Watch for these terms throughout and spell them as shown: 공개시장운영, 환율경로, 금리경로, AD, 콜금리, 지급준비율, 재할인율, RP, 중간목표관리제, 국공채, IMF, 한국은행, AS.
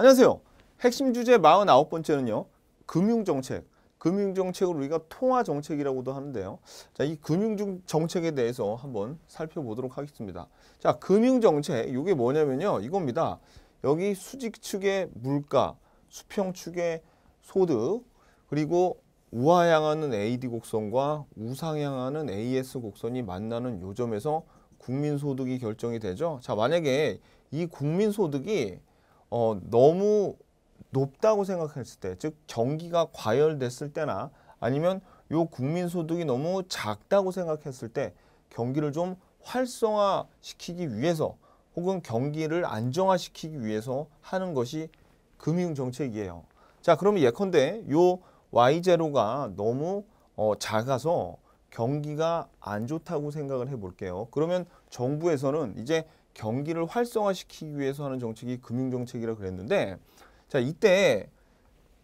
안녕하세요. 핵심 주제 49번째는요. 금융정책. 금융정책을 우리가 통화정책이라고도 하는데요. 자, 이 금융정책에 대해서 한번 살펴보도록 하겠습니다. 자, 금융정책. 이게 뭐냐면요. 이겁니다. 여기 수직 축의 물가, 수평 축의 소득, 그리고 우하향하는 AD 곡선과 우상향하는 AS 곡선이 만나는 요점에서 국민소득이 결정이 되죠. 자, 만약에 이 국민소득이 너무 높다고 생각했을 때, 즉 경기가 과열됐을 때나 아니면 요 국민소득이 너무 작다고 생각했을 때 경기를 좀 활성화시키기 위해서 혹은 경기를 안정화시키기 위해서 하는 것이 금융정책이에요. 자, 그러면 예컨대 요 Y0가 너무 작아서 경기가 안 좋다고 생각을 해볼게요. 그러면 정부에서는 이제 경기를 활성화시키기 위해서 하는 정책이 금융정책이라고 그랬는데, 자, 이때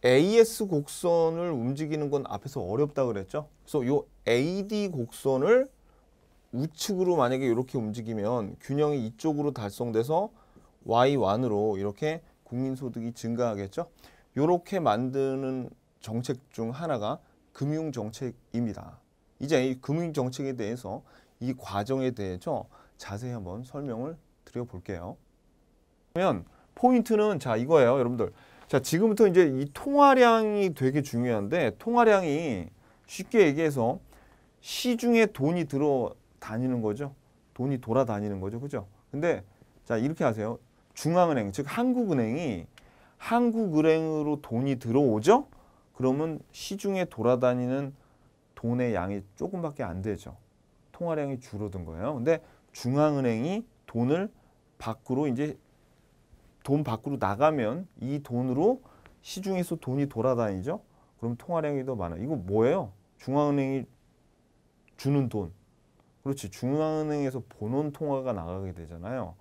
AS 곡선을 움직이는 건 앞에서 어렵다 그랬죠. 그래서 요 AD 곡선을 우측으로 만약에 이렇게 움직이면 균형이 이쪽으로 달성돼서 Y1으로 이렇게 국민소득이 증가하겠죠. 이렇게 만드는 정책 중 하나가 금융정책입니다. 이제 이 금융정책에 대해서, 이 과정에 대해서 자세히 한번 설명을 드려볼게요. 그러면 포인트는 자, 이거예요, 여러분들. 자, 지금부터 이제 이 통화량이 되게 중요한데, 통화량이 쉽게 얘기해서 시중에 돈이 들어다니는 거죠. 돈이 돌아다니는 거죠, 그죠? 근데 자, 이렇게 하세요. 중앙은행, 즉 한국은행이 한국은행으로 돈이 들어오죠? 그러면 시중에 돌아다니는 돈의 양이 조금밖에 안 되죠. 통화량이 줄어든 거예요. 근데 중앙은행이 돈을 밖으로, 이제 돈 밖으로 나가면 이 돈으로 시중에서 돈이 돌아다니죠. 그럼 통화량이 더 많아요. 이거 뭐예요? 중앙은행이 주는 돈. 그렇지. 중앙은행에서 본원 통화가 나가게 되잖아요.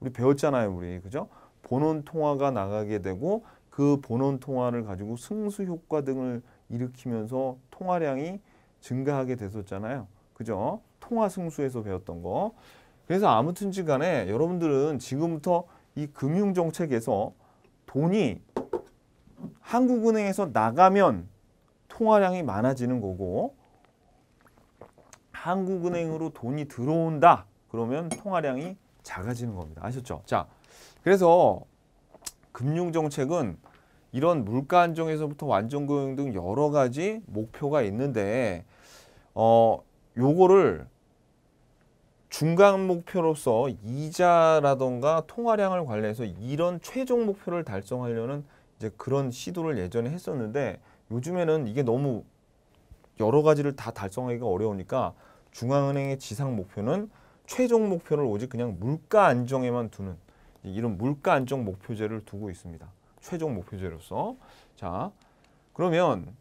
우리 배웠잖아요, 우리. 그죠? 본원 통화가 나가게 되고, 그 본원 통화를 가지고 승수 효과 등을 일으키면서 통화량이 증가하게 됐었잖아요. 그죠? 통화 승수에서 배웠던 거. 그래서 아무튼지 간에 여러분들은 지금부터 이 금융정책에서 돈이 한국은행에서 나가면 통화량이 많아지는 거고, 한국은행으로 돈이 들어온다 그러면 통화량이 작아지는 겁니다. 아셨죠? 자, 그래서 금융정책은 이런 물가 안정에서부터 완전고용 등 여러 가지 목표가 있는데, 요거를 중간 목표로서 이자라던가 통화량을 관리해서 이런 최종 목표를 달성하려는 이제 그런 시도를 예전에 했었는데, 요즘에는 이게 너무 여러 가지를 다 달성하기가 어려우니까 중앙은행의 지상 목표는 최종 목표를 오직 그냥 물가 안정에만 두는, 이런 물가 안정 목표제를 두고 있습니다. 최종 목표제로서. 자, 그러면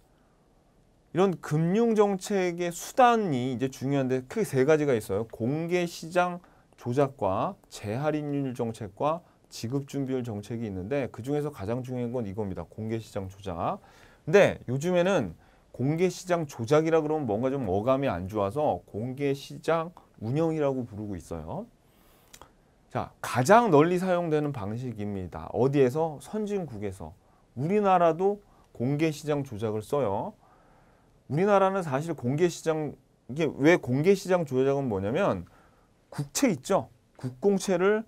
이런 금융정책의 수단이 이제 중요한데, 크게 세 가지가 있어요. 공개시장 조작과 재할인율 정책과 지급준비율 정책이 있는데, 그중에서 가장 중요한 건 이겁니다. 공개시장 조작. 근데 요즘에는 공개시장 조작이라 그러면 뭔가 좀 어감이 안 좋아서 공개시장 운영이라고 부르고 있어요. 자, 가장 널리 사용되는 방식입니다. 어디에서? 선진국에서. 우리나라도 공개시장 조작을 써요. 우리나라는 사실 공개시장, 이게 왜 공개시장 조작은 뭐냐면, 국채 있죠? 국공채를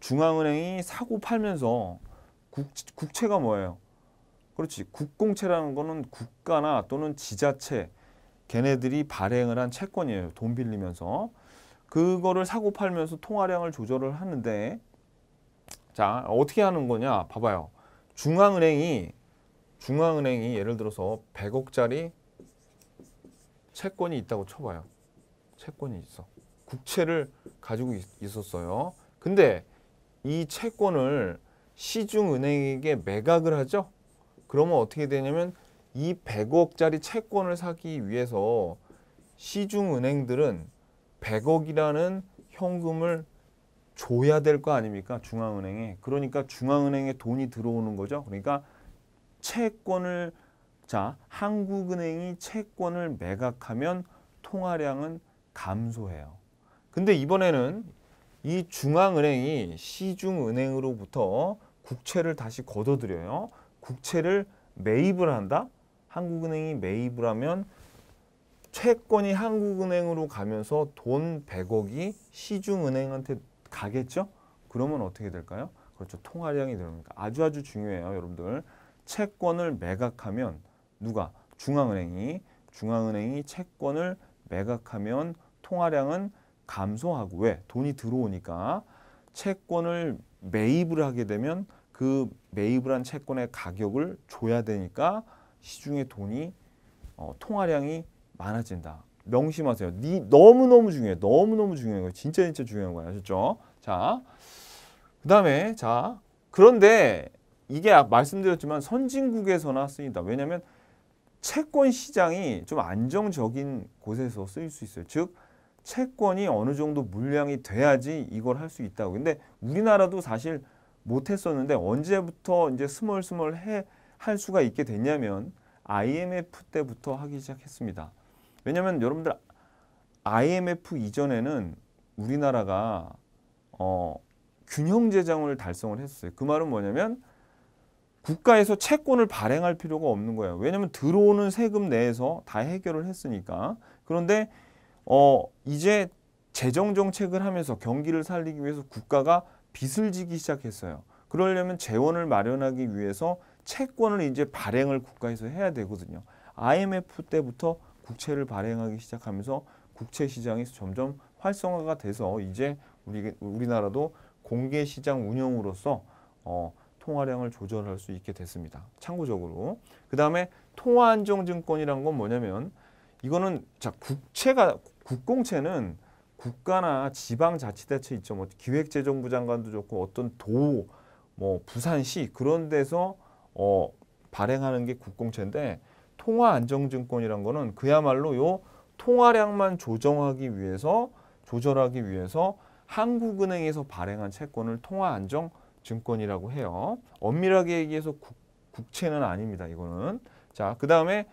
중앙은행이 사고 팔면서, 국채가 뭐예요? 그렇지. 국공채라는 거는 국가나 또는 지자체, 걔네들이 발행을 한 채권이에요. 돈 빌리면서. 그거를 사고 팔면서 통화량을 조절을 하는데, 자, 어떻게 하는 거냐 봐봐요. 중앙은행이 예를 들어서 100억짜리 채권이 있다고 쳐봐요. 채권이 있어. 국채를 가지고 있었어요. 근데 이 채권을 시중은행에게 매각을 하죠. 그러면 어떻게 되냐면, 이 100억짜리 채권을 사기 위해서 시중은행들은 100억이라는 현금을 줘야 될 거 아닙니까? 중앙은행에. 그러니까 중앙은행에 돈이 들어오는 거죠. 그러니까 채권을, 자, 한국은행이 채권을 매각하면 통화량은 감소해요. 근데 이번에는 이 중앙은행이 시중은행으로부터 국채를 다시 걷어들여요. 국채를 매입을 한다. 한국은행이 매입을 하면 채권이 한국은행으로 가면서 돈 100억이 시중은행한테 가겠죠? 그러면 어떻게 될까요? 그렇죠. 통화량이 늘어납니다. 아주 중요해요, 여러분들. 채권을 매각하면 누가? 중앙은행이 채권을 매각하면 통화량은 감소하고 왜? 돈이 들어오니까. 채권을 매입을 하게 되면 그 매입을 한 채권의 가격을 줘야 되니까 시중에 돈이 통화량이 많아진다. 명심하세요. 너무너무 중요해요. 너무너무 중요한 거예요. 진짜 중요한 거예요. 아셨죠? 자, 그다음에 자, 그런데 이게 아까 말씀드렸지만 선진국에서나 쓰인다. 왜냐하면 채권 시장이 좀 안정적인 곳에서 쓰일 수 있어요. 즉 채권이 어느 정도 물량이 돼야지 이걸 할 수 있다고. 근데 우리나라도 사실 못했었는데 언제부터 이제 스멀스멀 할 수가 있게 됐냐면 IMF 때부터 하기 시작했습니다. 왜냐하면 여러분들 IMF 이전에는 우리나라가 균형재정을 달성을 했어요. 그 말은 뭐냐면 국가에서 채권을 발행할 필요가 없는 거예요. 왜냐하면 들어오는 세금 내에서 다 해결을 했으니까. 그런데 이제 재정정책을 하면서 경기를 살리기 위해서 국가가 빚을 지기 시작했어요. 그러려면 재원을 마련하기 위해서 채권을 이제 발행을 국가에서 해야 되거든요. IMF 때부터 국채를 발행하기 시작하면서 국채 시장이 점점 활성화가 돼서 이제 우리나라도 공개시장 운영으로서 통화량을 조절할 수 있게 됐습니다. 참고적으로. 그 다음에 통화안정증권이란 건 뭐냐면 이거는 자 국공채는 국가나 지방자치단체 있죠. 뭐 기획재정부 장관도 좋고 어떤 도, 뭐 부산시 그런 데서 발행하는 게 국공채인데 통화안정증권이란 거는 그야말로 요 통화량만 조절하기 위해서 한국은행에서 발행한 채권을 통화안정증권이라고 해요. 엄밀하게 얘기해서 국채는 아닙니다. 이거는. 자, 그다음에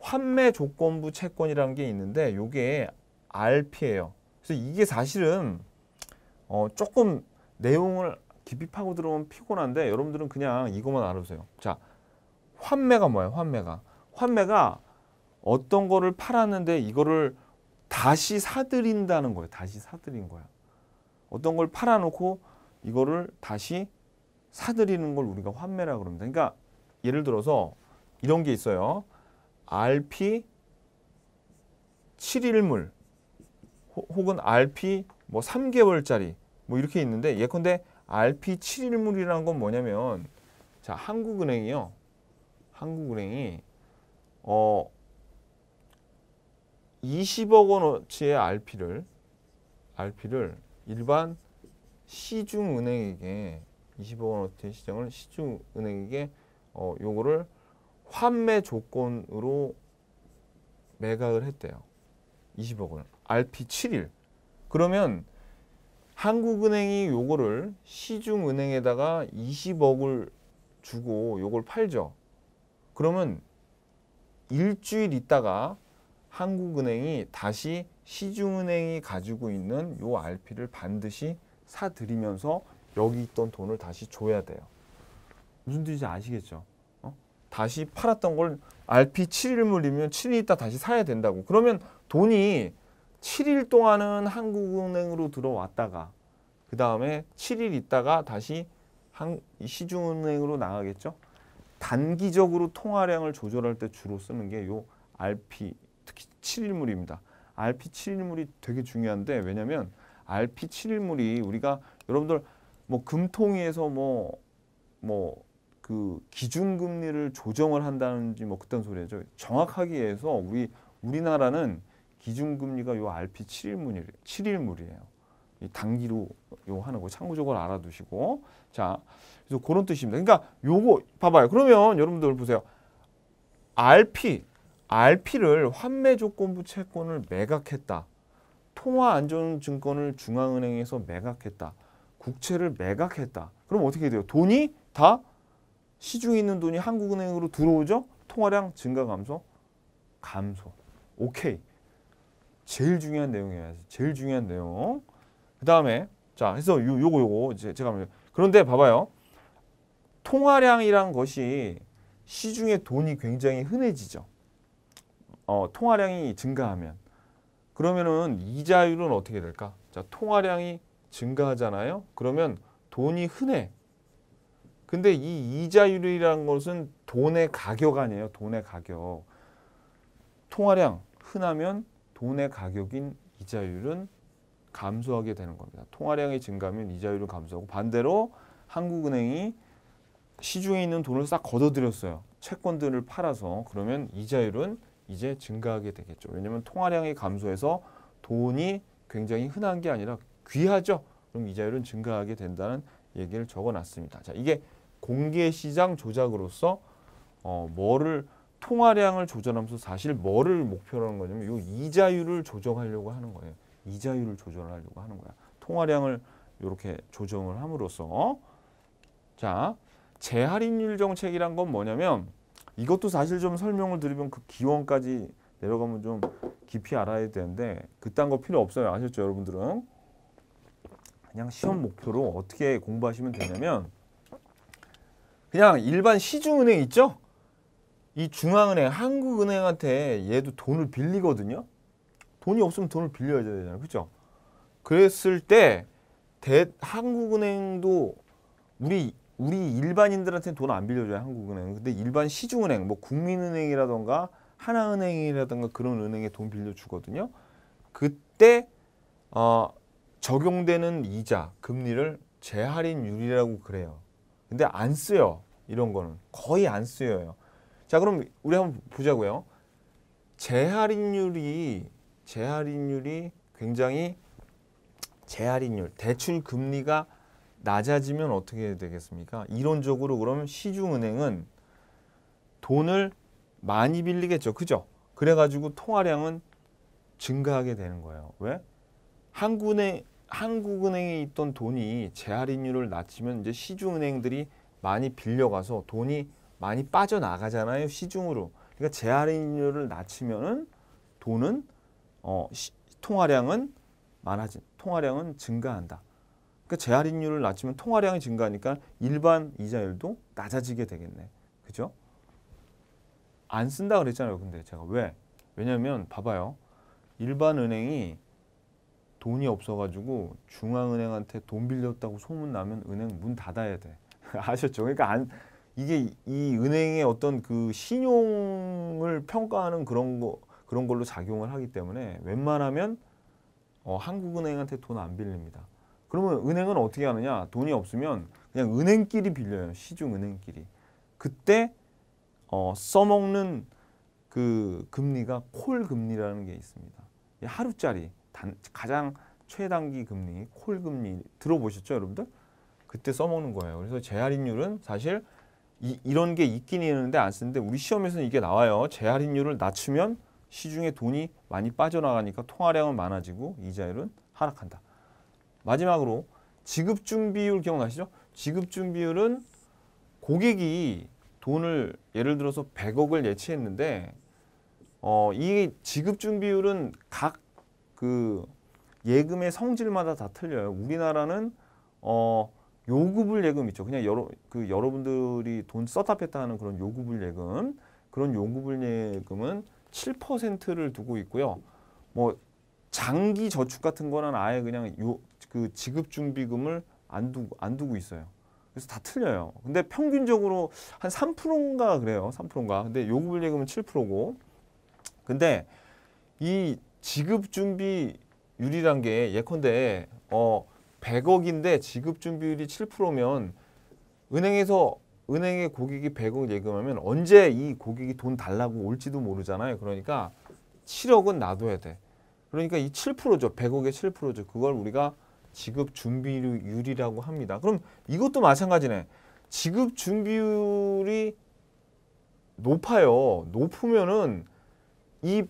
환매 조건부 채권이라는 게 있는데 요게 RP예요. 그래서 이게 사실은 조금 내용을 깊이 파고 들어오면 피곤한데 여러분들은 그냥 이것만 알아보세요. 자, 환매가 뭐예요? 환매가 어떤 거를 팔았는데 이거를 다시 사들인다는 거예요. 다시 사들인 거야. 어떤 걸 팔아놓고 이거를 다시 사들이는 걸 우리가 환매라고 그럽니다. 그러니까 예를 들어서 이런 게 있어요. RP 7일물 혹은 RP 뭐 3개월짜리 뭐 이렇게 있는데 예컨대 RP 7일물이라는 건 뭐냐면 자, 한국은행이 20억 원어치의 RP를 일반 시중은행에게 20억 원어치의 시장을 시중은행에게 요거를 환매 조건으로 매각을 했대요. 20억 원. RP 7일. 그러면 한국은행이 요거를 시중은행에다가 20억을 주고 요걸 팔죠. 그러면 일주일 있다가 한국은행이 다시 시중은행이 가지고 있는 요 RP를 반드시 사들이면서 여기 있던 돈을 다시 줘야 돼요. 무슨 뜻인지 아시겠죠? 다시 팔았던 걸 RP 7일물이면 7일 있다 다시 사야 된다고. 그러면 돈이 7일 동안은 한국은행으로 들어왔다가 그 다음에 7일 있다가 다시 시중은행으로 나가겠죠. 단기적으로 통화량을 조절할 때 주로 쓰는 게 요 RP, 특히 7일물입니다. RP 7일물이 되게 중요한데 왜냐면 RP 7일물이 우리가 여러분들 뭐 금통위에서 그 기준금리를 조정을 한다는지 뭐 그딴 소리죠. 정확하게 해서 우리나라는 기준금리가 요 RP 7일물이에요. 이 단기로 요 하는 거 참고적으로 알아두시고. 자, 그래서 그런 뜻입니다. 그러니까 요거 봐봐요. 그러면 여러분들 보세요. RP를 환매 조건부 채권을 매각했다. 통화안정증권을 중앙은행에서 매각했다. 국채를 매각했다. 그럼 어떻게 돼요? 돈이 다 시중에 있는 돈이 한국은행으로 들어오죠? 통화량 증가 감소? 감소. 오케이. 제일 중요한 내용이에요. 제일 중요한 내용. 그 다음에, 자, 그래서 요거. 이제 제가. 그런데 봐봐요. 통화량이란 것이 시중에 돈이 굉장히 흔해지죠. 통화량이 증가하면. 그러면은 이자율은 어떻게 될까? 자, 통화량이 증가하잖아요. 그러면 돈이 흔해. 근데 이 이자율이라는 것은 돈의 가격 아니에요. 돈의 가격. 통화량 흔하면 돈의 가격인 이자율은 감소하게 되는 겁니다. 통화량이 증가하면 이자율은 감소하고, 반대로 한국은행이 시중에 있는 돈을 싹 걷어들였어요. 채권들을 팔아서. 그러면 이자율은 이제 증가하게 되겠죠. 왜냐하면 통화량이 감소해서 돈이 굉장히 흔한 게 아니라 귀하죠. 그럼 이자율은 증가하게 된다는 얘기를 적어놨습니다. 자, 이게 공개시장 조작으로서 뭐를, 통화량을 조절하면서 사실 뭐를 목표로 하는 거냐면 이 이자율을 조정하려고 하는 거예요. 이자율을 조절하려고 하는 거야. 통화량을 이렇게 조정을 함으로써. 자, 재할인율 정책이란 건 뭐냐면, 이것도 사실 좀 설명을 드리면 그 기원까지 내려가면 좀 깊이 알아야 되는데 그딴 거 필요 없어요. 아셨죠, 여러분들은? 그냥 시험 목표로 어떻게 공부하시면 되냐면, 그냥 일반 시중은행 있죠? 이 중앙은행, 한국은행한테 얘도 돈을 빌리거든요. 돈이 없으면 돈을 빌려야 되잖아요. 그렇죠? 그랬을 때 한국은행도 우리 일반인들한테 돈 안 빌려줘요, 한국은행은. 근데 일반 시중은행, 뭐 국민은행이라던가 하나은행이라던가 그런 은행에 돈 빌려주거든요. 그때 적용되는 이자, 금리를 재할인율이라고 그래요. 근데 안 쓰여, 이런 거는. 거의 안 쓰여요. 자, 그럼 우리 한번 보자고요. 재할인율이 굉장히, 재할인율, 대출 금리가 낮아지면 어떻게 되겠습니까? 이론적으로 그러면 시중은행은 돈을 많이 빌리겠죠. 그죠? 그래가지고 통화량은 증가하게 되는 거예요. 왜? 한국은행에 있던 돈이 재할인율을 낮추면 이제 시중은행들이 많이 빌려가서 돈이 많이 빠져나가잖아요, 시중으로. 그러니까 재할인율을 낮추면은 돈은 통화량은 많아진, 통화량은 증가한다. 그러니까 재할인율을 낮추면 통화량이 증가하니까 일반 이자율도 낮아지게 되겠네. 그죠? 안 쓴다 그랬잖아요. 근데 제가 왜? 왜냐면 봐봐요. 일반 은행이 돈이 없어가지고 중앙은행한테 돈 빌렸다고 소문나면 은행 문 닫아야 돼. 아셨죠? 그러니까 이게 이 은행의 어떤 그 신용을 평가하는 그런 걸로 작용을 하기 때문에 웬만하면 한국은행한테 돈 안 빌립니다. 그러면 은행은 어떻게 하느냐? 돈이 없으면 그냥 은행끼리 빌려요. 시중은행끼리. 그때 써먹는 그 금리가 콜금리라는 게 있습니다. 하루짜리 가장 최단기 금리, 콜금리 들어보셨죠, 여러분들? 그때 써먹는 거예요. 그래서 재할인율은 사실 이런 게 있긴 있는데 안 쓰는데, 우리 시험에서는 이게 나와요. 재할인율을 낮추면 시중에 돈이 많이 빠져나가니까 통화량은 많아지고 이자율은 하락한다. 마지막으로 지급준비율 기억나시죠? 지급준비율은 고객이 돈을 예를 들어서 100억을 예치했는데 이 지급준비율은 각 그 예금의 성질마다 다 틀려요. 우리나라는 요구불 예금 있죠. 그냥 여러분들이 돈 썼다 뺐다 하는 그런 요구불 예금. 그런 요구불 예금은 7%를 두고 있고요. 뭐 장기 저축 같은 거는 아예 그냥 그 지급준비금을 안 두고 있어요. 그래서 다 틀려요. 근데 평균적으로 한 3%인가 그래요. 3%인가. 근데 요구불 예금은 7%고. 근데 이 지급준비율이란 게 예컨대 100억인데 지급준비율이 7%면 은행에 고객이 100억 예금하면 언제 이 고객이 돈 달라고 올지도 모르잖아요. 그러니까 7억은 놔둬야 돼. 그러니까 이 7%죠. 100억의 7%죠. 그걸 우리가 지급준비율이라고 합니다. 그럼 이것도 마찬가지네. 지급준비율이 높아요. 높으면은 이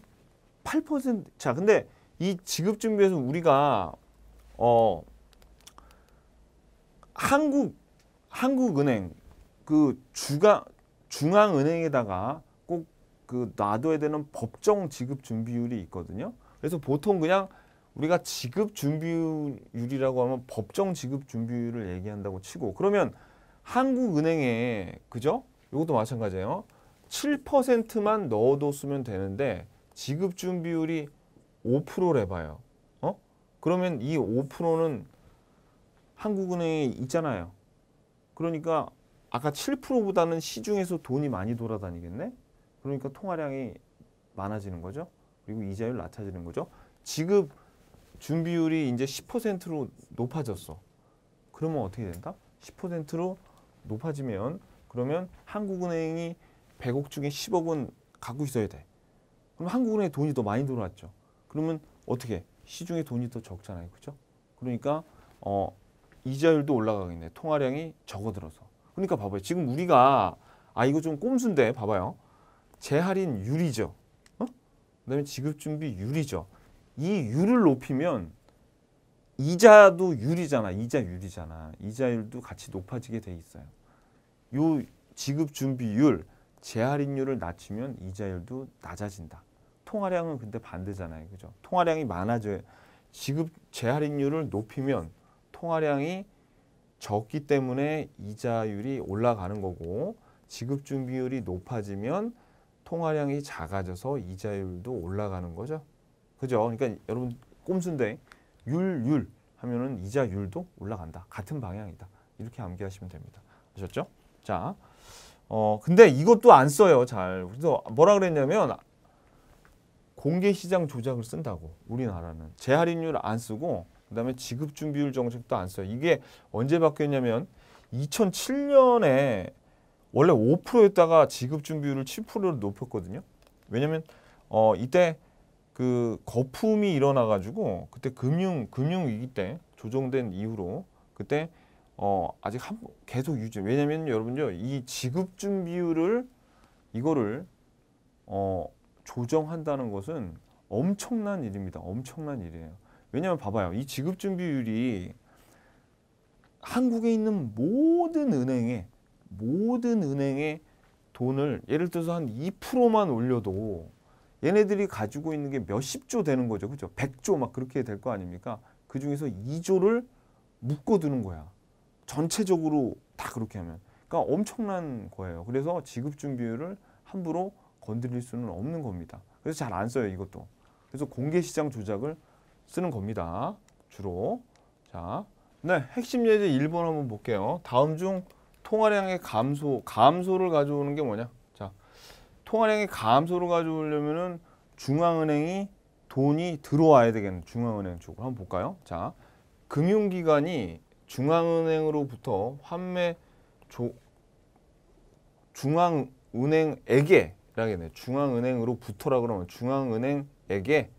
8%, 자, 근데 이 지급준비에서 우리가 한국은행 그 중앙은행에다가 꼭 그 놔둬야 되는 법정 지급준비율이 있거든요. 그래서 보통 그냥 우리가 지급준비율이라고 하면 법정 지급준비율을 얘기한다고 치고, 그러면 한국은행에, 그죠? 이것도 마찬가지예요. 7%만 넣어도 쓰면 되는데 지급준비율이 5%래 봐요. 어? 그러면 이 5%는 한국은행에 있잖아요. 그러니까 아까 7%보다는 시중에서 돈이 많이 돌아다니겠네? 그러니까 통화량이 많아지는 거죠. 그리고 이자율 낮아지는 거죠. 지급준비율이 이제 10%로 높아졌어. 그러면 어떻게 된다? 10%로 높아지면 그러면 한국은행이 100억 중에 10억은 갖고 있어야 돼. 그럼 한국은행에 돈이 더 많이 들어왔죠. 그러면 어떻게? 시중에 돈이 더 적잖아요. 그렇죠? 그러니까 이자율도 올라가겠네. 통화량이 적어들어서. 그러니까 봐봐요. 지금 우리가 이거 좀 꼼수인데 봐봐요. 재할인율이죠. 그다음에 지급준비율이죠. 이 율을 높이면 이자도 율이잖아. 이자율이잖아. 이자율도 같이 높아지게 돼 있어요. 요 지급준비율, 재할인율을 낮추면 이자율도 낮아진다. 통화량은 근데 반대잖아요. 그죠? 통화량이 많아져요. 재할인율을 높이면 통화량이 적기 때문에 이자율이 올라가는 거고, 지급준비율이 높아지면 통화량이 작아져서 이자율도 올라가는 거죠. 그죠? 그러니까 여러분 꼼수인데 율 하면은 이자율도 올라간다. 같은 방향이다. 이렇게 암기하시면 됩니다. 아셨죠? 자, 근데 이것도 안 써요. 잘. 그래서 뭐라 그랬냐면 공개시장 조작을 쓴다고. 우리나라는 재할인율 안 쓰고 그다음에 지급준비율 정책도 안 써요. 이게 언제 바뀌었냐면 2007년에 원래 5%였다가 지급준비율을 7%로 높였거든요. 왜냐면 이때 그 거품이 일어나가지고 그때 금융위기 때 조정된 이후로 그때 아직 계속 유지. 왜냐면 여러분요, 이 지급준비율을 이거를 조정한다는 것은 엄청난 일입니다. 엄청난 일이에요. 왜냐면 봐봐요. 이 지급준비율이 한국에 있는 모든 은행에 돈을 예를 들어서 한 2%만 올려도 얘네들이 가지고 있는 게 몇십조 되는 거죠. 그죠? 100조 막 그렇게 될 거 아닙니까? 그중에서 2조를 묶어두는 거야. 전체적으로 다 그렇게 하면. 그러니까 엄청난 거예요. 그래서 지급준비율을 함부로 건드릴 수는 없는 겁니다. 그래서 잘 안 써요. 이것도. 그래서 공개시장 조작을 쓰는 겁니다. 주로. 자, 네, 핵심 예제 1번 한번 볼게요. 다음 중 통화량의 감소를 가져오는 게 뭐냐? 자, 통화량의 감소를 가져오려면은 중앙은행이 돈이 들어와야 되겠네. 중앙은행 쪽으로 한번 볼까요? 자, 금융기관이 중앙은행으로부터 중앙은행에게라겠네. 중앙은행으로부터라 그러면 중앙은행에게,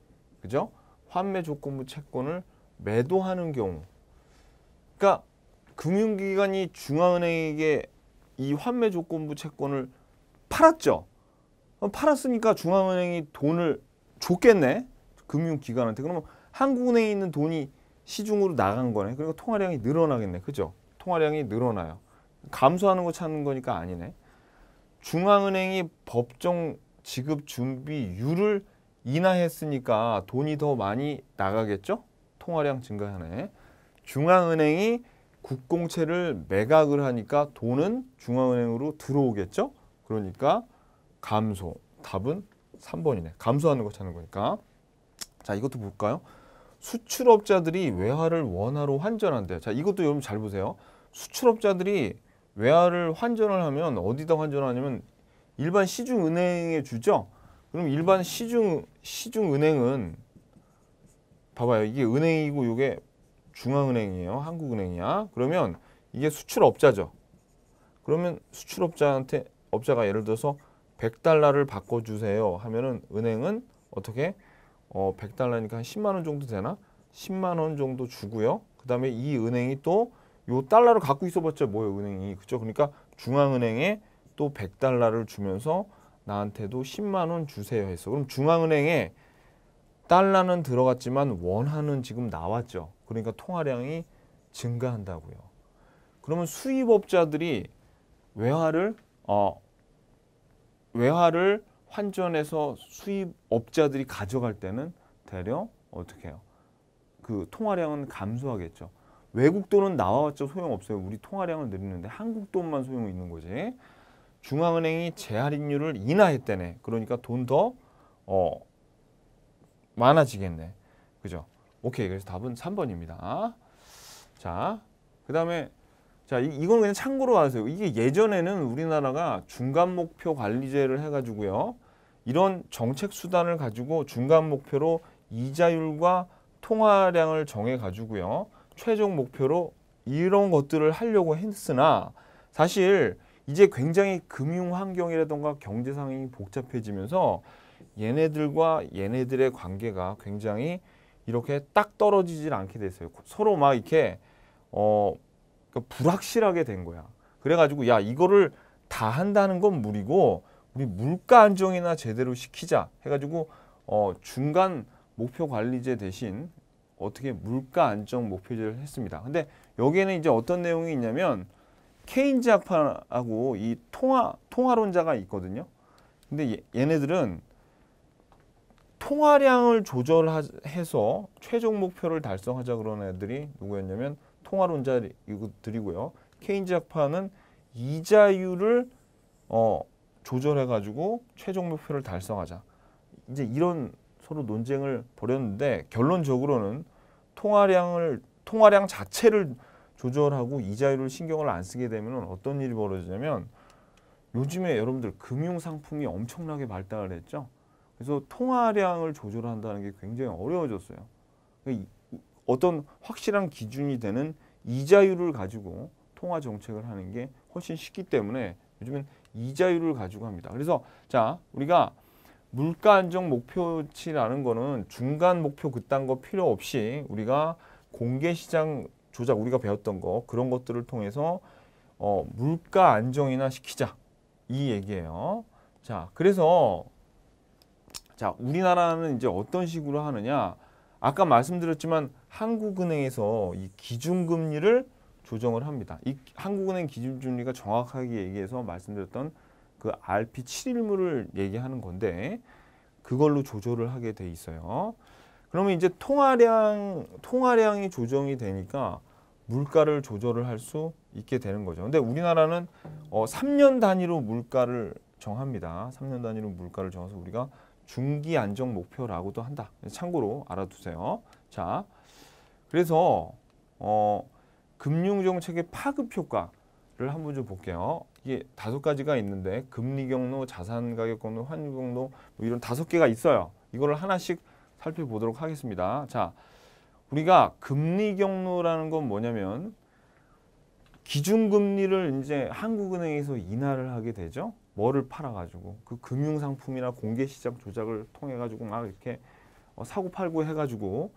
그죠? 환매 조건부 채권을 매도하는 경우. 그러니까 금융기관이 중앙은행에게 이 환매 조건부 채권을 팔았죠. 팔았으니까 중앙은행이 돈을 줬겠네. 금융기관한테. 그러면 한국은행에 있는 돈이 시중으로 나간 거네. 그리고 통화량이 늘어나겠네. 그죠? 통화량이 늘어나요. 감소하는 거 찾는 거니까 아니네. 중앙은행이 법정 지급준비율을 인하했으니까 돈이 더 많이 나가겠죠? 통화량 증가하네. 중앙은행이 국공채를 매각을 하니까 돈은 중앙은행으로 들어오겠죠? 그러니까 감소. 답은 3번이네. 감소하는 거 찾는 거니까. 자, 이것도 볼까요? 수출업자들이 외화를 원화로 환전한대요. 자, 이것도 여러분 잘 보세요. 수출업자들이 외화를 환전을 하면 어디다 환전하냐면 일반 시중은행에 주죠? 그럼 일반 시중은행은 봐봐요. 이게 은행이고 이게 중앙은행이에요. 한국은행이야. 그러면 이게 수출업자죠. 그러면 수출업자한테 업자가 예를 들어서 100달러를 바꿔주세요 하면은 은행은 어떻게 100달러니까 한 10만 원 정도 되나? 10만 원 정도 주고요. 그 다음에 이 은행이 또 요 달러를 갖고 있어봤자 뭐예요, 은행이. 그렇죠? 그러니까 중앙은행에 또 100달러를 주면서 나한테도 10만 원 주세요 했어. 그럼 중앙은행에 달러는 들어갔지만 원화는 지금 나왔죠. 그러니까 통화량이 증가한다고요. 그러면 수입업자들이 외화를 환전해서 수입업자들이 가져갈 때는 대려 어떻게 해요? 그 통화량은 감소하겠죠. 외국 돈은 나와봤자 소용없어요. 우리 통화량을 늘리는데 한국 돈만 소용이 있는 거지. 중앙은행이 재할인율을 인하했다네. 그러니까 돈 더 많아지겠네. 그죠? 오케이. 그래서 답은 3번입니다. 자, 그 다음에 자 이건 그냥 참고로 봐주세요. 이게 예전에는 우리나라가 중간목표 관리제를 해가지고요. 이런 정책 수단을 가지고 중간목표로 이자율과 통화량을 정해가지고요. 최종 목표로 이런 것들을 하려고 했으나 사실 이제 굉장히 금융 환경이라던가 경제 상황이 복잡해지면서 얘네들과 얘네들의 관계가 굉장히 이렇게 딱 떨어지질 않게 됐어요. 서로 막 이렇게 그러니까 불확실하게 된 거야. 그래가지고 야 이거를 다 한다는 건 무리고 우리 물가 안정이나 제대로 시키자 해가지고 중간 목표 관리제 대신 어떻게 물가 안정 목표제를 했습니다. 근데 여기에는 이제 어떤 내용이 있냐면 케인즈 학파하고 이 통화론자가 있거든요. 근데 얘네들은 통화량을 조절해서 최종 목표를 달성하자 그런 애들이 누구였냐면 통화론자들이고요. 케인즈 학파는 이자율을 조절해가지고 최종 목표를 달성하자. 이제 이런 서로 논쟁을 벌였는데 결론적으로는 통화량 자체를 조절하고 이자율을 신경을 안 쓰게 되면 어떤 일이 벌어지냐면 요즘에 여러분들 금융상품이 엄청나게 발달을 했죠. 그래서 통화량을 조절한다는 게 굉장히 어려워졌어요. 어떤 확실한 기준이 되는 이자율을 가지고 통화 정책을 하는 게 훨씬 쉽기 때문에 요즘엔 이자율을 가지고 합니다. 그래서 자 우리가 물가 안정 목표치라는 거는 중간 목표 그딴 거 필요 없이 우리가 공개시장 조작 우리가 배웠던 거 그런 것들을 통해서 물가 안정이나 시키자 이 얘기예요. 자 그래서 자 우리나라는 이제 어떤 식으로 하느냐 아까 말씀드렸지만 한국은행에서 이 기준금리를 조정을 합니다. 이 한국은행 기준금리가 정확하게 얘기해서 말씀드렸던 그 RP 7일물을 얘기하는 건데 그걸로 조절을 하게 돼 있어요. 그러면 이제 통화량이 조정이 되니까 물가를 조절을 할 수 있게 되는 거죠. 근데 우리나라는 3년 단위로 물가를 정합니다. 3년 단위로 물가를 정해서 우리가 중기 안정 목표라고도 한다. 참고로 알아두세요. 자, 그래서 금융 정책의 파급 효과를 한번 좀 볼게요. 이게 5가지가 있는데 금리경로, 자산가격경로, 환율경로 뭐 이런 5개가 있어요. 이거를 하나씩 살펴보도록 하겠습니다. 자, 우리가 금리경로라는 건 뭐냐면 기준금리를 이제 한국은행에서 인하를 하게 되죠. 뭐를 팔아가지고 그 금융상품이나 공개시장 조작을 통해가지고 막 이렇게 사고팔고 해가지고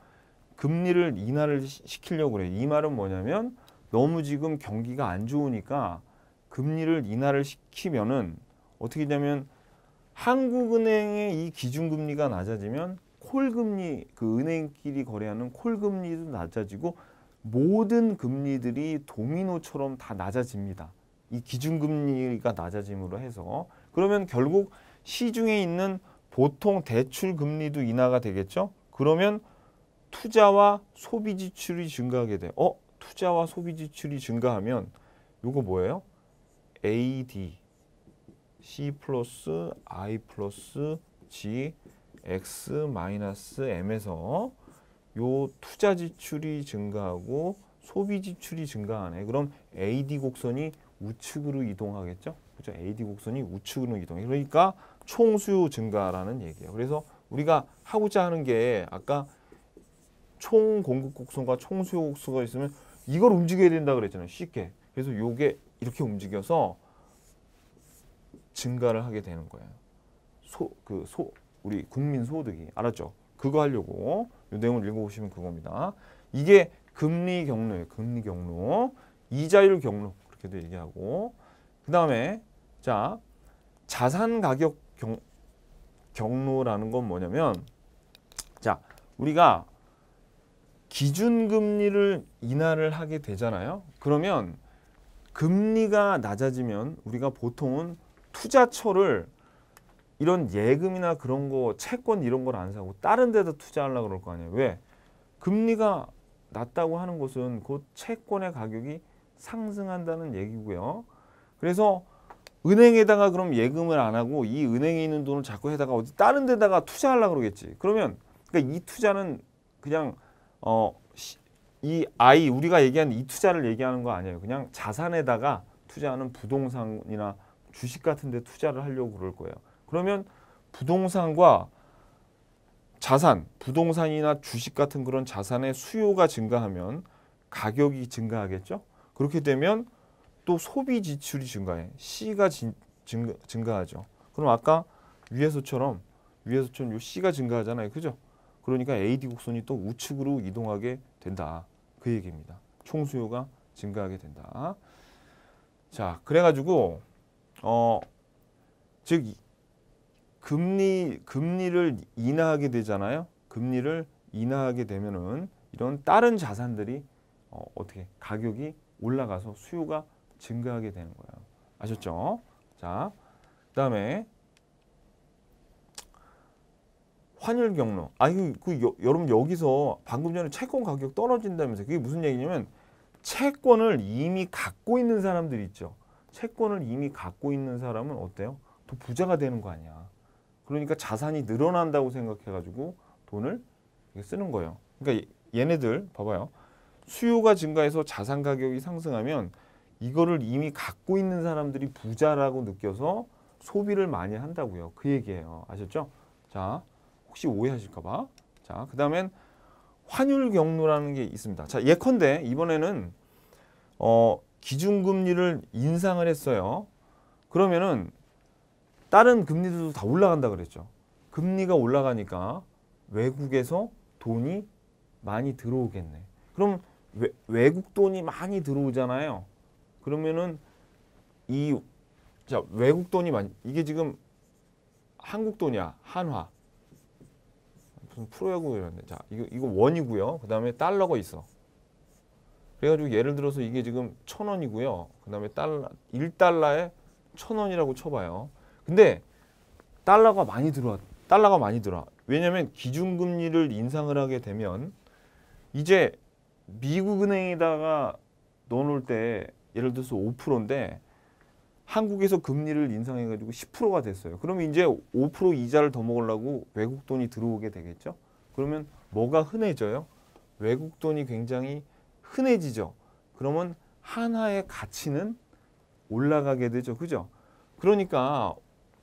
금리를 인하를 시키려고 그래요. 이 말은 뭐냐면 너무 지금 경기가 안 좋으니까 금리를 인하를 시키면은 어떻게 되냐면 한국은행의 이 기준금리가 낮아지면 콜금리 그 은행끼리 거래하는 콜금리도 낮아지고 모든 금리들이 도미노처럼 다 낮아집니다. 이 기준금리가 낮아짐으로 해서 그러면 결국 시중에 있는 보통 대출금리도 인하가 되겠죠. 그러면 투자와 소비지출이 증가하게 돼요. 투자와 소비지출이 증가하면 요거 뭐예요? AD, C 플러스, I 플러스, G, X 마이너스 M에서 요 투자 지출이 증가하고 소비 지출이 증가하네. 그럼 AD 곡선이 우측으로 이동하겠죠? 그렇죠? AD 곡선이 우측으로 이동해. 그러니까 총수요 증가라는 얘기예요. 그래서 우리가 하고자 하는 게 아까 총 공급 곡선과 총수요 곡선이 있으면 이걸 움직여야 된다 그랬잖아요. 쉽게. 그래서 요게 이렇게 움직여서 증가를 하게 되는 거예요. 우리 국민 소득이 알았죠? 그거 하려고 이 내용을 읽어보시면 그겁니다. 이게 금리 경로예요. 금리 경로, 이자율 경로 그렇게도 얘기하고 그 다음에 자 자산 가격 경로라는 건 뭐냐면 자 우리가 기준금리를 인하를 하게 되잖아요. 그러면 금리가 낮아지면 우리가 보통은 투자처를 이런 예금이나 그런 거 채권 이런 걸 안 사고 다른 데다 투자하려고 그럴 거 아니에요. 왜? 금리가 낮다고 하는 것은 곧 채권의 가격이 상승한다는 얘기고요. 그래서 은행에다가 그럼 예금을 안 하고 이 은행에 있는 돈을 자꾸 해다가 어디 다른 데다가 투자하려고 그러겠지. 그러면 그러니까 이 투자는 그냥 이 아이 우리가 얘기하는 이 투자를 얘기하는 거 아니에요. 그냥 자산에다가 투자하는 부동산이나 주식 같은 데 투자를 하려고 그럴 거예요. 그러면 부동산과 자산, 부동산이나 주식 같은 그런 자산의 수요가 증가하면 가격이 증가하겠죠. 그렇게 되면 또 소비 지출이 증가해. C가 증가하죠. 그럼 아까 위에서처럼 요 C가 증가하잖아요. 그죠? 그러니까 AD 곡선이 또 우측으로 이동하게 된다. 그 얘기입니다. 총 수요가 증가하게 된다. 자, 그래가지고 즉 금리를 인하하게 되잖아요. 금리를 인하하게 되면은 이런 다른 자산들이 어떻게 가격이 올라가서 수요가 증가하게 되는 거예요. 아셨죠? 자, 그다음에 환율 경로. 여러분 여기서 방금 전에 채권 가격 떨어진다면서 그게 무슨 얘기냐면 채권을 이미 갖고 있는 사람들이 있죠. 채권을 이미 갖고 있는 사람은 어때요? 또 부자가 되는 거 아니야. 그러니까 자산이 늘어난다고 생각해가지고 돈을 쓰는 거예요. 그러니까 얘네들 봐봐요. 수요가 증가해서 자산 가격이 상승하면 이거를 이미 갖고 있는 사람들이 부자라고 느껴서 소비를 많이 한다고요. 그 얘기예요. 아셨죠? 자, 혹시 오해하실까 봐. 자, 그 다음엔 환율 경로라는 게 있습니다. 자, 예컨대 이번에는 기준금리를 인상을 했어요. 그러면은 다른 금리들도 다 올라간다 그랬죠. 금리가 올라가니까 외국에서 돈이 많이 들어오겠네. 그럼 외국 돈이 많이 들어오잖아요. 그러면은 외국 돈이 많이, 이게 지금 한국 돈이야. 한화. 무슨 프로야구 이런데. 자, 이거 원이고요. 그다음에 달러가 있어. 그래가지고 예를 들어서 이게 지금 1,000원이고요. 그다음에 달러 1달러에 1,000원이라고 쳐봐요. 근데 달러가 많이 들어와. 왜냐면 기준금리를 인상을 하게 되면 이제 미국은행에다가 넣어놓을 때 예를 들어서 5%인데 한국에서 금리를 인상해가지고 10%가 됐어요. 그러면 이제 5% 이자를 더 먹으려고 외국 돈이 들어오게 되겠죠. 그러면 뭐가 흔해져요? 외국 돈이 굉장히 흔해지죠. 그러면 한화의 가치는 올라가게 되죠. 그죠? 그러니까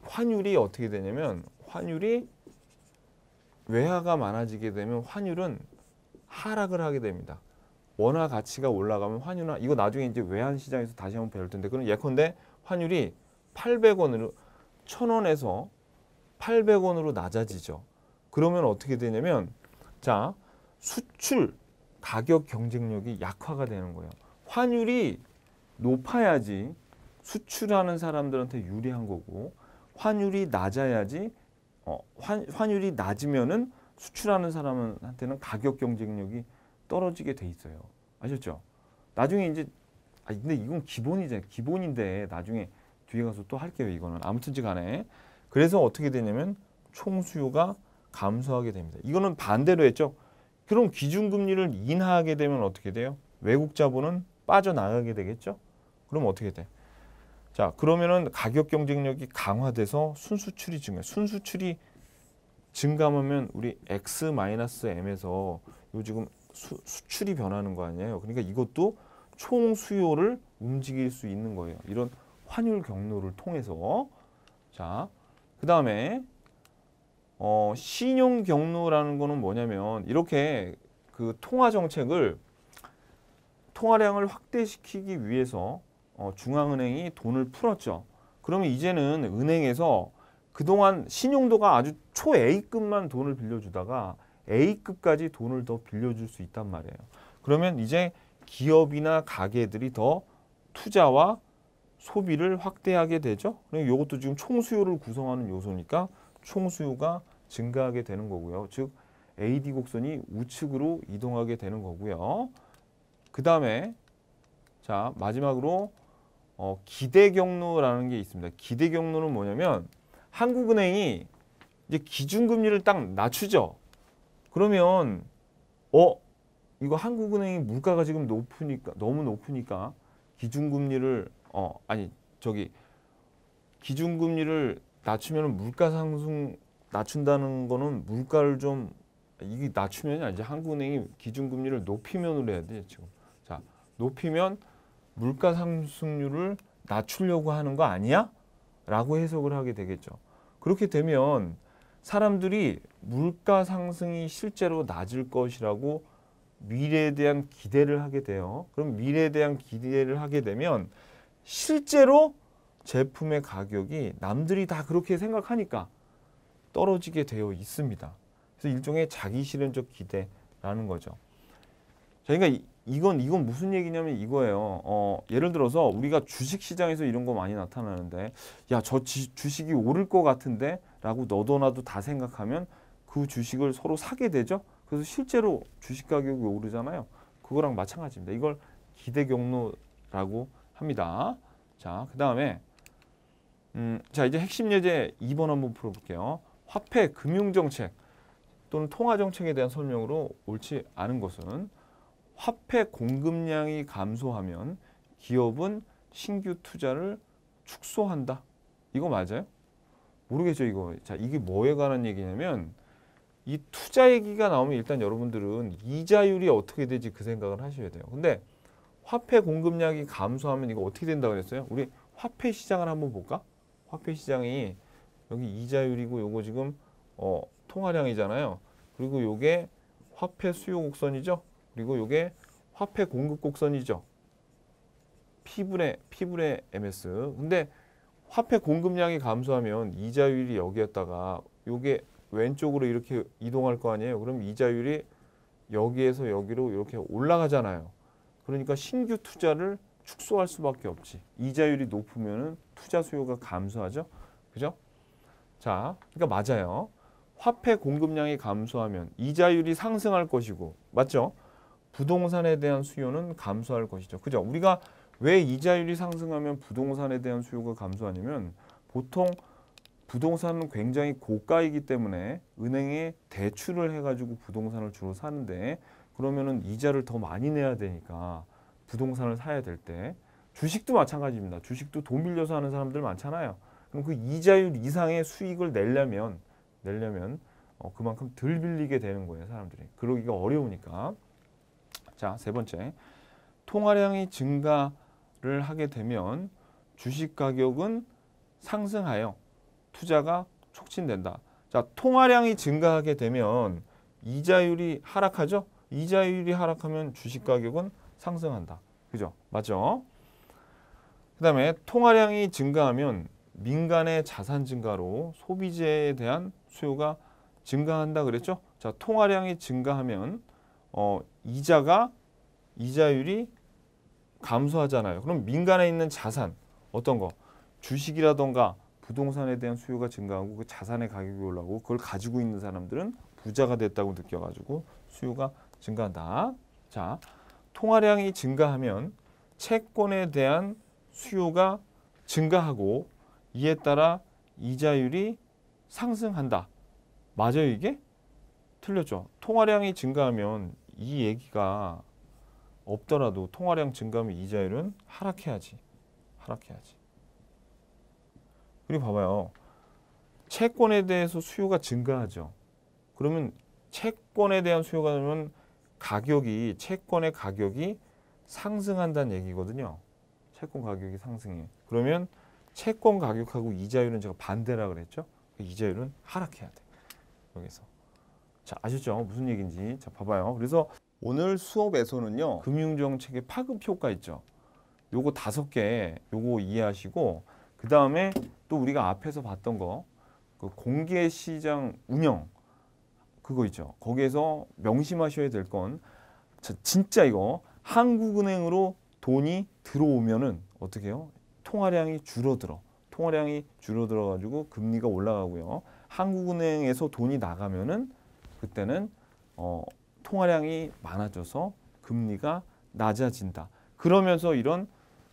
환율이 어떻게 되냐면 환율이 외화가 많아지게 되면 환율은 하락을 하게 됩니다. 원화 가치가 올라가면 환율은, 이거 나중에 이제 외환 시장에서 다시 한번 배울 텐데, 그럼 예컨대 환율이 800원으로 1,000원에서 800원으로 낮아지죠. 그러면 어떻게 되냐면 자, 수출 가격 경쟁력이 약화가 되는 거예요. 환율이 높아야지 수출하는 사람들한테 유리한 거고 환율이 낮아야지 환율이 낮으면은 수출하는 사람한테는 가격 경쟁력이 떨어지게 돼 있어요. 아셨죠? 나중에 이제 근데 이건 기본인데 나중에 뒤에 가서 또 할게요. 이거는 아무튼지 간에. 그래서 어떻게 되냐면 총 수요가 감소하게 됩니다. 이거는 반대로 했죠. 그럼 기준금리를 인하하게 되면 어떻게 돼요? 외국 자본은 빠져나가게 되겠죠. 그럼 어떻게 돼? 자, 그러면은 가격 경쟁력이 강화돼서 순수출이 증가해요. 순수출이 증가하면 우리 X-M에서 요 지금 수출이 변하는 거 아니에요. 그러니까 이것도 총 수요를 움직일 수 있는 거예요. 이런 환율 경로를 통해서. 자, 그 다음에 신용 경로라는 거는 뭐냐면 이렇게 그 통화 정책을 통화량을 확대시키기 위해서 중앙은행이 돈을 풀었죠. 그러면 이제는 은행에서 그동안 신용도가 아주 초 A급만 돈을 빌려주다가 A급까지 돈을 더 빌려줄 수 있단 말이에요. 그러면 이제 기업이나 가게들이 더 투자와 소비를 확대하게 되죠. 그러니까 이것도 지금 총수요를 구성하는 요소니까 총수요가 증가하게 되는 거고요. 즉 AD 곡선이 우측으로 이동하게 되는 거고요. 그 다음에 자, 마지막으로 기대 경로라는 게 있습니다. 기대 경로는 뭐냐면 한국은행이 이제 기준금리를 딱 낮추죠. 그러면 이거 한국은행이 물가가 지금 높으니까, 너무 높으니까 기준금리를 기준금리를 낮추면 물가 상승 낮춘다는 거는 물가를 좀 이게 낮추면이 아니지. 한국은행이 기준금리를 높이면으로 해야 돼 지금. 자, 높이면 물가 상승률을 낮추려고 하는 거 아니야? 라고 해석을 하게 되겠죠. 그렇게 되면 사람들이 물가 상승이 실제로 낮을 것이라고 미래에 대한 기대를 하게 돼요. 그럼 미래에 대한 기대를 하게 되면 실제로 제품의 가격이 남들이 다 그렇게 생각하니까 떨어지게 되어 있습니다. 그래서 일종의 자기실현적 기대라는 거죠. 그러니까 이건 무슨 얘기냐면 이거예요. 예를 들어서 우리가 주식시장에서 이런 거 많이 나타나는데, 야, 저 주식이 오를 것 같은데 라고 너도 나도 다 생각하면 그 주식을 서로 사게 되죠. 그래서 실제로 주식 가격이 오르잖아요. 그거랑 마찬가지입니다. 이걸 기대경로라고 합니다. 자, 그 다음에 자, 이제 핵심 예제 2번 한번 풀어볼게요. 화폐, 금융정책 또는 통화정책에 대한 설명으로 옳지 않은 것은 화폐 공급량이 감소하면 기업은 신규 투자를 축소한다. 이거 맞아요? 모르겠죠, 이거. 자, 이게 뭐에 관한 얘기냐면 이 투자 얘기가 나오면 일단 여러분들은 이자율이 어떻게 되지 그 생각을 하셔야 돼요. 근데 화폐 공급량이 감소하면 이거 어떻게 된다고 그랬어요? 우리 화폐 시장을 한번 볼까? 화폐 시장이 여기 이자율이고 요거 지금 통화량이잖아요. 그리고 요게 화폐 수요 곡선이죠. 그리고 요게 화폐 공급 곡선이죠. P분의 MS. 근데 화폐 공급량이 감소하면 이자율이 여기였다가 요게 왼쪽으로 이렇게 이동할 거 아니에요. 그럼 이자율이 여기에서 여기로 이렇게 올라가잖아요. 그러니까 신규 투자를 축소할 수밖에 없지. 이자율이 높으면 투자 수요가 감소하죠. 그죠? 자, 그러니까 맞아요. 화폐 공급량이 감소하면 이자율이 상승할 것이고, 맞죠? 부동산에 대한 수요는 감소할 것이죠. 그죠? 우리가 왜 이자율이 상승하면 부동산에 대한 수요가 감소하냐면 보통 부동산은 굉장히 고가이기 때문에 은행에 대출을 해가지고 부동산을 주로 사는데, 그러면은 이자를 더 많이 내야 되니까 부동산을 사야 될 때, 주식도 마찬가지입니다. 주식도 돈 빌려서 하는 사람들 많잖아요. 그럼 그 이자율 이상의 수익을 내려면 그만큼 덜 빌리게 되는 거예요, 사람들이. 그러기가 어려우니까. 자, 세 번째. 통화량이 증가를 하게 되면 주식 가격은 상승하여 투자가 촉진된다. 자, 통화량이 증가하게 되면 이자율이 하락하죠? 이자율이 하락하면 주식 가격은 상승한다. 그죠? 맞죠? 그 다음에 통화량이 증가하면 민간의 자산 증가로 소비재에 대한 수요가 증가한다 그랬죠? 자, 통화량이 증가하면 이자율이 감소하잖아요. 그럼 민간에 있는 자산, 어떤 거? 주식이라던가 부동산에 대한 수요가 증가하고 그 자산의 가격이 올라오고 그걸 가지고 있는 사람들은 부자가 됐다고 느껴가지고 수요가 증가한다. 자, 통화량이 증가하면 채권에 대한 수요가 증가하고 이에 따라 이자율이 상승한다. 맞아요, 이게? 틀렸죠. 통화량이 증가하면 이 얘기가 없더라도 통화량 증가하면 이자율은 하락해야지. 그리고 봐봐요. 채권에 대해서 수요가 증가하죠. 그러면 채권에 대한 수요가 되면 채권의 가격이 상승한다는 얘기거든요. 채권 가격이 상승해. 그러면 채권 가격하고 이자율은 제가 반대라 그랬죠. 이자율은 하락해야 돼. 여기서. 자, 아셨죠? 무슨 얘기인지. 자, 봐봐요. 그래서 오늘 수업에서는요, 금융정책의 파급효과 있죠. 요거 5개, 요거 이해하시고, 그 다음에 또 우리가 앞에서 봤던 거, 그 공개시장 운영, 그거 있죠. 거기에서 명심하셔야 될 건, 진짜 이거 한국은행으로 돈이 들어오면은 어떻게 해요? 통화량이 줄어들어. 통화량이 줄어들어가지고 금리가 올라가고요. 한국은행에서 돈이 나가면은 그때는 통화량이 많아져서 금리가 낮아진다. 그러면서 이런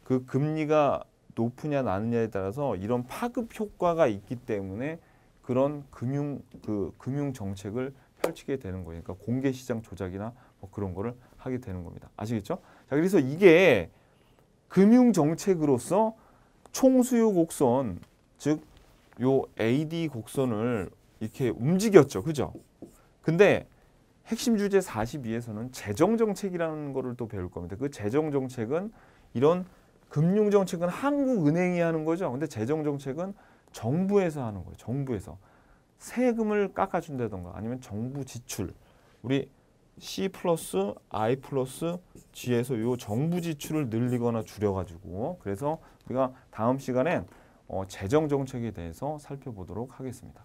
그 금리가 높으냐 낮느냐에 따라서 이런 파급 효과가 있기 때문에 그런 금융 정책을 펼치게 되는 거예요. 그러니까 공개시장 조작이나 뭐 그런 거를 하게 되는 겁니다. 아시겠죠? 자, 그래서 이게 금융정책으로서 총수요 곡선, 즉 요 AD 곡선을 이렇게 움직였죠. 그죠? 근데 핵심 주제 42에서는 재정정책이라는 거를 또 배울 겁니다. 그 재정정책은 이런 금융정책은 한국은행이 하는 거죠. 근데 재정정책은 정부에서 하는 거예요. 정부에서. 세금을 깎아준다던가 아니면 정부 지출. 우리 C 플러스 I 플러스 G에서 요 정부 지출을 늘리거나 줄여가지고 그래서 우리가 다음 시간엔 재정정책에 대해서 살펴보도록 하겠습니다.